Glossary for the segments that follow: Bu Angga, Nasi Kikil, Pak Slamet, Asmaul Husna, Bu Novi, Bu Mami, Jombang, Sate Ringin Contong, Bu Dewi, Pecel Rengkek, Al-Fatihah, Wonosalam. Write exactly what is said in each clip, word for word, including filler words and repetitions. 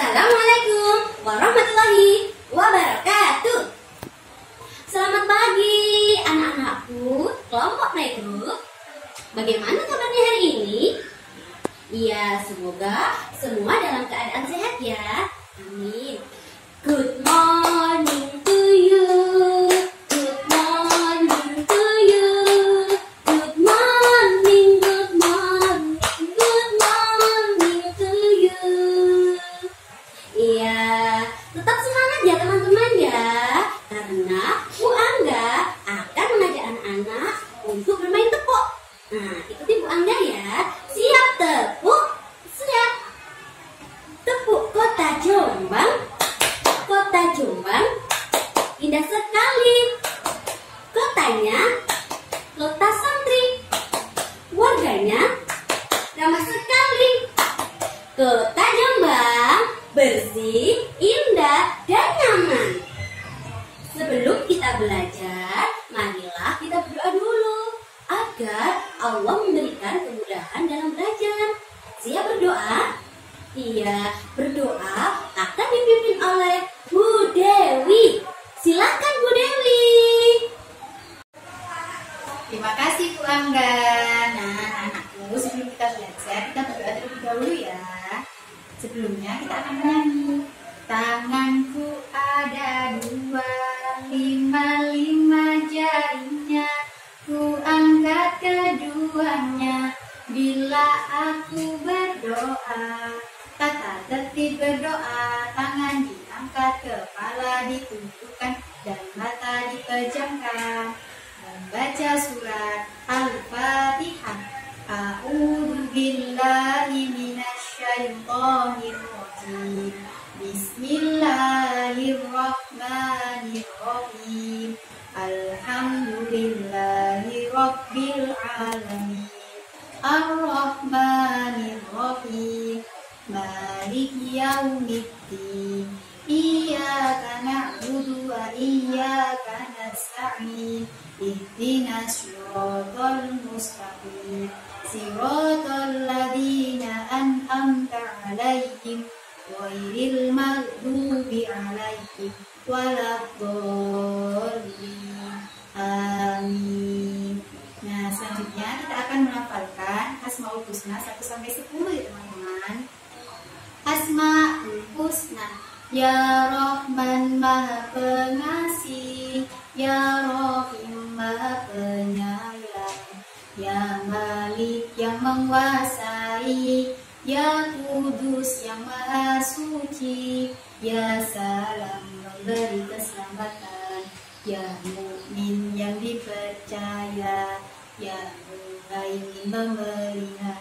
Assalamualaikum warahmatullahi wabarakatuh. Selamat pagi anak-anakku, kelompok playgroup. Bagaimana kabarnya hari ini? Ya, semoga semua dalam keadaan sehat ya. Amin. Good morning to you. Good morning to you. Good morning, good morning, good morning to you. Iya, tetap semangat ya teman-teman ya. Karena Bu Angga akan mengajak anak-anak untuk bermain tepuk. Nah, ikuti Bu Angga ya. Siap tepuk, siap. Tepuk kota Jombang. Kota Jombang indah sekali. Kotanya kota santri. Warganya ramah sekali. Kota Jombang bersih, indah, dan nyaman. Sebelum kita belajar, marilah kita berdoa dulu agar Allah memberikan kemudahan dalam belajar. Siap berdoa? Iya, berdoa akan dipimpin oleh Bu Dewi. Silakan Bu Dewi. Terima kasih Bu Angga. Nah, anakku, sebelum kita belajar, kita berdoa terlebih dahulu ya. Sebelumnya kita akan menyanyi. Tanganku ada dua, lima lima jarinya, ku angkat keduanya bila aku berdoa. Tata tertib berdoa, tangan diangkat, kepala ditundukkan, dan mata dipejamkan. Membaca surat Al-Fatihah. A'udzu billahi minasyaitonir rajim. Bismillahirrahmanirrahim. Alhamdulillahi rabbil alamin. Ar-Rahmanirrahim. Maliki yaumiddin. Iyyaka na'budu wa iyyaka nasta'in. Ihdinas shiratal mustaqim. Shiratal ladzina an'amta 'alaihim. Ghairil maghdubi 'alaihim waladdallin. Amin. Nah, selanjutnya kita akan menghafalkan Asmaul Husna satu sampai sepuluh ya teman-teman. Asmaul Husna. Ya Rahman Maha Pengasih, Ya Rahim Maha Penyayang, Ya Malik yang menguasai, Ya Kudus yang Maha Suci, Ya Salam memberi keselamatan, Ya Mukmin yang dipercaya, Ya Muhaimin memberi hidayah,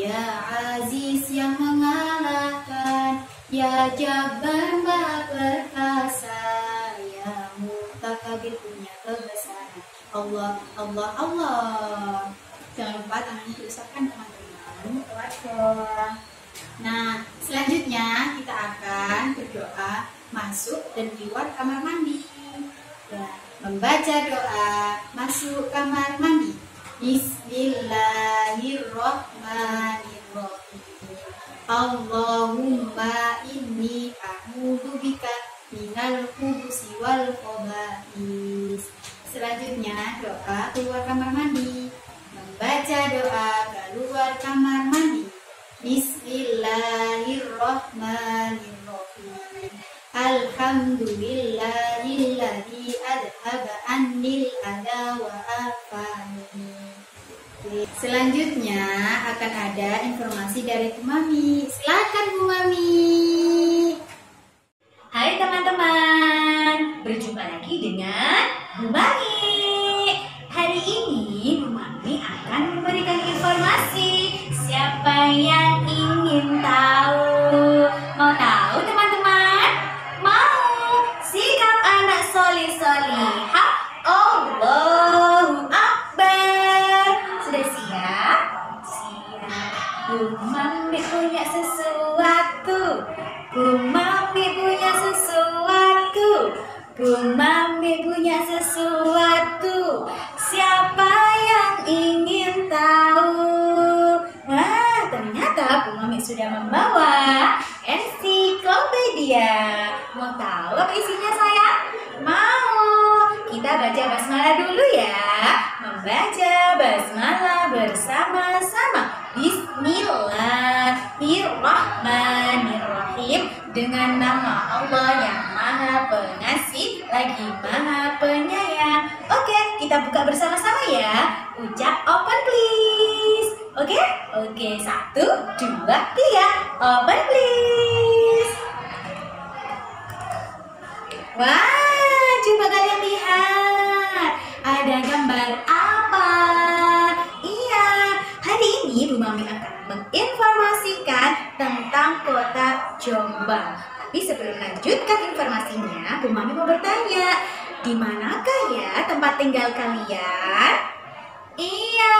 Ya Aziz yang mengalahkan, Ya Jabbar Maha Perkasa, Ya Mutakabir punya kebesaran. Allah, Allah, Allah. Jangan lupa tangannya diusapkan teman-teman. Nah, selanjutnya kita akan berdoa masuk dan keluar kamar mandi. Ya, membaca doa masuk kamar mandi. Bismillahirrahmanirrahim. Allahumma inni a'udzu bika minal khubusi wal khaba'is. Selanjutnya doa keluar kamar mandi. Membaca doa keluar kamar mandi. Bismillahirrahmanirrahim. Alhamdulillahilladzi adhaba annil adha wa afani. Selanjutnya akan ada informasi dari Bu Mami. Silakan Bu Mami. Hai teman-teman, berjumpa lagi dengan Bu Mami. Hari ini Bu Mami akan memberikan informasi. Siapa yang ingin tahu? Mau tahu teman-teman? Mau? Sikap anak solih-solihah. Allahu Akbar. Sudah siap? Siap. Bu Mami punya sesuatu. Bu Mami punya sesuatu. Bu Mami punya sesuatu. Siapa yang ingin tahu? Wah, ternyata Bu Mami sudah membawa M C. Iya, mau tahu apa isinya sayang? Mau. Kita baca basmalah dulu ya. Membaca basmalah bersama-sama. Bismillahirrahmanirrahim. Dengan nama Allah yang Maha Pengasih lagi Maha Penyayang. Oke, kita buka bersama-sama ya. Ucap open please. Oke? Oke, satu, dua, tiga. Open please. Wah, coba kalian lihat. Ada gambar apa? Iya, hari ini Bu Mami akan menginformasikan tentang kota Jombang. Tapi sebelum lanjutkan informasinya, Bu Mami mau bertanya, di manakah ya tempat tinggal kalian? Iya,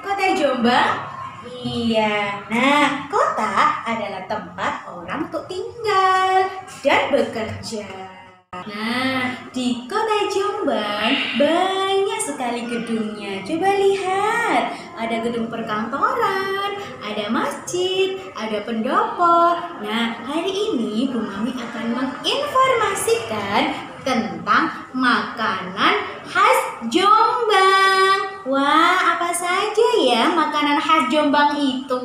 kota Jombang? Iya. Nah, kota adalah tempat orang untuk tinggal dan bekerja. Nah, di kota Jombang banyak sekali gedungnya. Coba lihat, ada gedung perkantoran, ada masjid, ada pendopo. Nah, hari ini Bu Mami akan menginformasikan tentang makanan khas Jombang. Wah, apa saja ya makanan khas Jombang itu?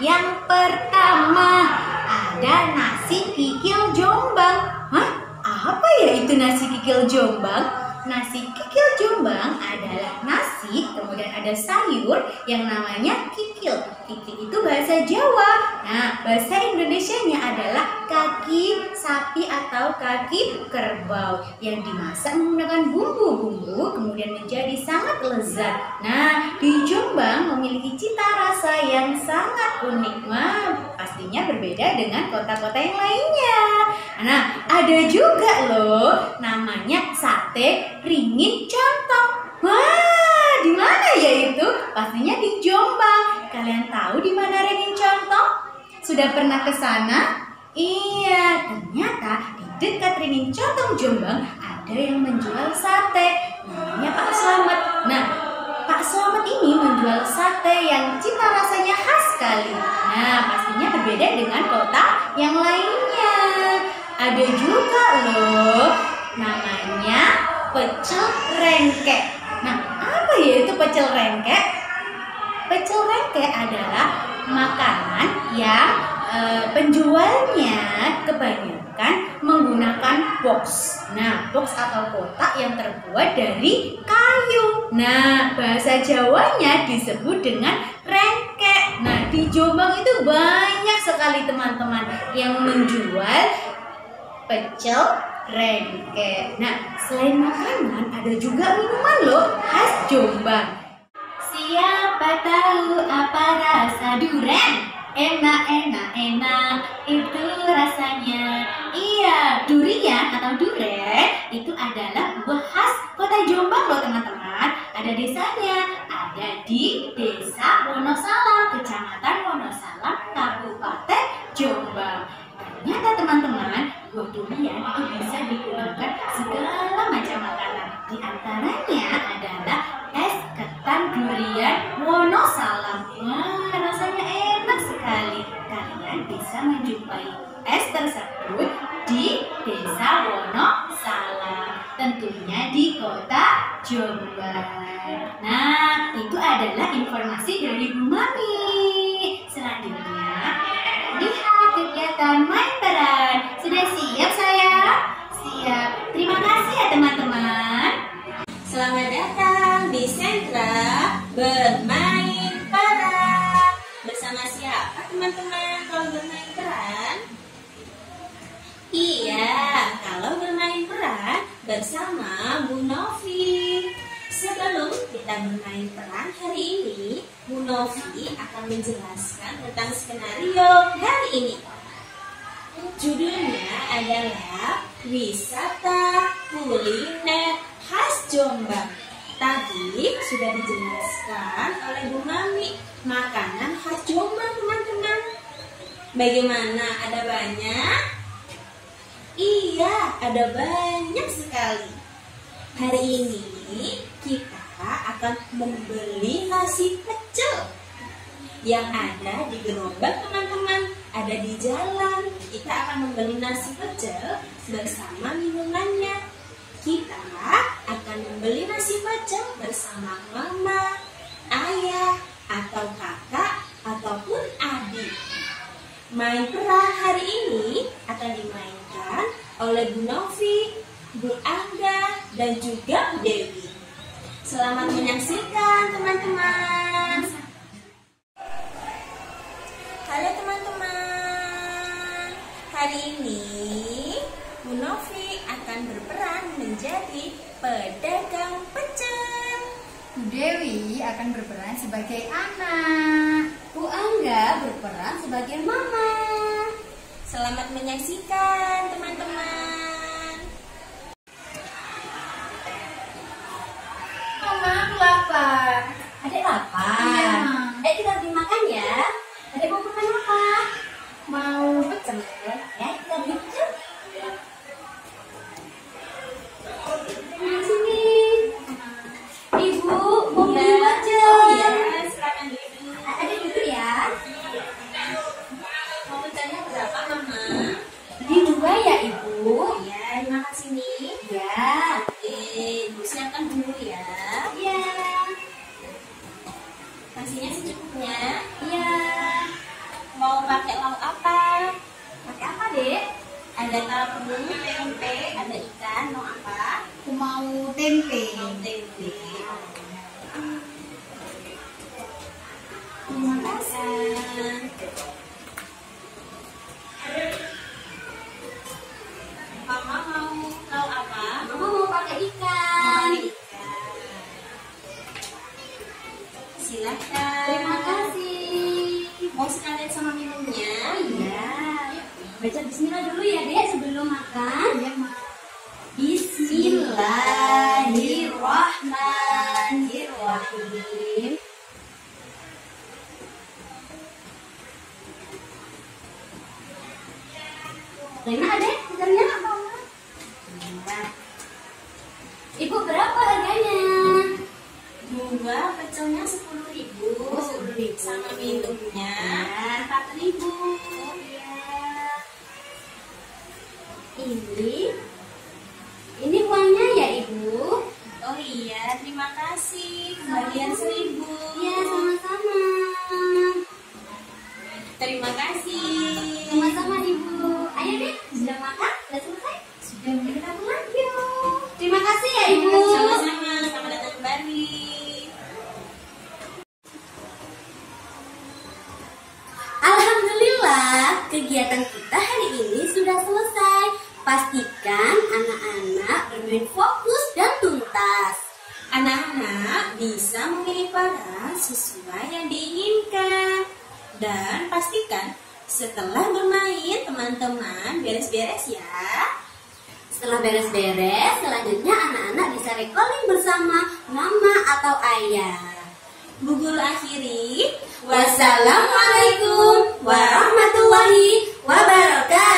Yang pertama, ada nasi kikil Jombang. Hah? Apa ya itu nasi kikil Jombang? Nasi kikil Jombang adalah nasi, kemudian ada sayur yang namanya kikil. Kikil itu bahasa Jawa. Nah, bahasa Indonesianya adalah kaki sapi atau kaki kerbau yang dimasak menggunakan bumbu-bumbu, kemudian menjadi sangat lezat. Nah, di Jombang memiliki cita rasa yang sangat unik. Wah, pastinya berbeda dengan kota-kota yang lainnya. Nah, ada juga loh namanya sate Ringin Contong. Wah, di mana ya itu? Pastinya di Jombang. Kalian tahu di mana Ringin Contong? Sudah pernah ke sana? Iya, ternyata di dekat Ringin Contong Jombang ada yang menjual sate. Namanya Pak Slamet. Nah, Pak Slamet ini menjual sate yang cita rasanya khas sekali. Nah, pastinya berbeda dengan kota yang lainnya. Ada juga loh namanya pecel rengkek. Nah, apa ya itu pecel rengkek? Pecel rengkek adalah makanan yang e, penjualnya kebanyakan menggunakan box. Nah, box atau kotak yang terbuat dari kayu. Nah, bahasa Jawanya disebut dengan rengkek. Nah, di Jombang itu banyak sekali teman-teman yang menjual pecel rengkek. Nah, selain makanan ada juga minuman loh khas Jombang. Siapa tahu apa rasa durian? Enak, enak, enak itu rasanya. Iya, durian atau durian itu adalah buah khas kota Jombang loh teman-teman. Ada desanya, ada di desa Wonosalam, kecamatan Wonosalam, Kabupaten Jombang. Ternyata teman-teman, buah durian itu bisa digunakan segala macam makanan. Di antaranya adalah es ketan durian Wonosalam. Wah, rasanya enak sekali. Kalian bisa menjumpai es tersebut di desa Wonosalam, tentunya di kota Jombang. Nah, itu adalah informasi dari Bu Mami. Selanjutnya, lihat kegiatan main peran. Sudah siap sayang? Siap. Terima kasih ya teman-teman. Selamat datang di sentra bermain peran. Bersama siapa teman-teman kalau bermain peran? Iya, kalau bermain peran bersama Bu Novi. Sebelum kita bermain peran hari ini, Bu Novi akan menjelaskan tentang skenario hari ini. Judulnya adalah Wisata Kuliner Khas Jombang. Tadi sudah dijelaskan oleh Bu Mami makanan khas Jombang teman-teman. Bagaimana, ada banyak? Iya, ada banyak sekali. Hari ini kita akan membeli nasi pecel yang ada di gerobak teman-teman. ada di jalan. Kita akan membeli nasi pecel bersama minumannya. Kita akan membeli nasi pecel bersama mama, ayah, atau kakak, ataupun adik. Main pera hari ini akan dimainkan oleh Bu Novi, Bu Angga, dan juga Bu Dewi. Selamat menyaksikan, teman-teman. Halo teman-teman. Hari ini Bu Novi akan berperan menjadi pedagang pecel. Bu Dewi akan berperan sebagai anak. Bu Angga berperan sebagai mama. Selamat menyaksikan, teman-teman. Mama, aku lapar. Adek lapar. Iya, Mama. Eh, kita beli makan ya. Adek mau makan apa? Mau pecel. Ya, kita beli pecel. Ada tahu, tempe, ada ikan, mau apa? Aku mau tempe. Mau tempe. Terima kasih. Mama mau tahu apa? Mama mau pakai ikan. Mau ikan. Silakan. Terima kasih. Mau sekalian sama minumnya? Iya. Baca bismillah dulu ya, Dek, sebelum makan. Ya, Ma. Bismillahirrahmanirrahim. Rena, Dek, harganya apa? Ibu, berapa harganya? Dua pecelnya sepuluh ribu. sepuluh ribu sama minumnya empat ribu. Ini, ini uangnya ya, Ibu. Oh iya, terima kasih. Kembalian seribu. Iya, sama-sama. Terima kasih. Sama-sama, Ibu. Ayo deh, sudah makan? Sudah selesai? Sudah, kita pulang yuk. Terima kasih ya, Ibu. Sama-sama, selamat datang kembali. Alhamdulillah, kegiatan kita hari ini sudah selesai. Pastikan anak-anak bermain fokus dan tuntas. Anak-anak bisa memilih peran sesuai yang diinginkan. Dan pastikan setelah bermain, teman-teman beres-beres ya. Setelah beres-beres, selanjutnya anak-anak bisa recalling bersama mama atau ayah. Bu Guru akhiri. Wassalamualaikum warahmatullahi wabarakatuh.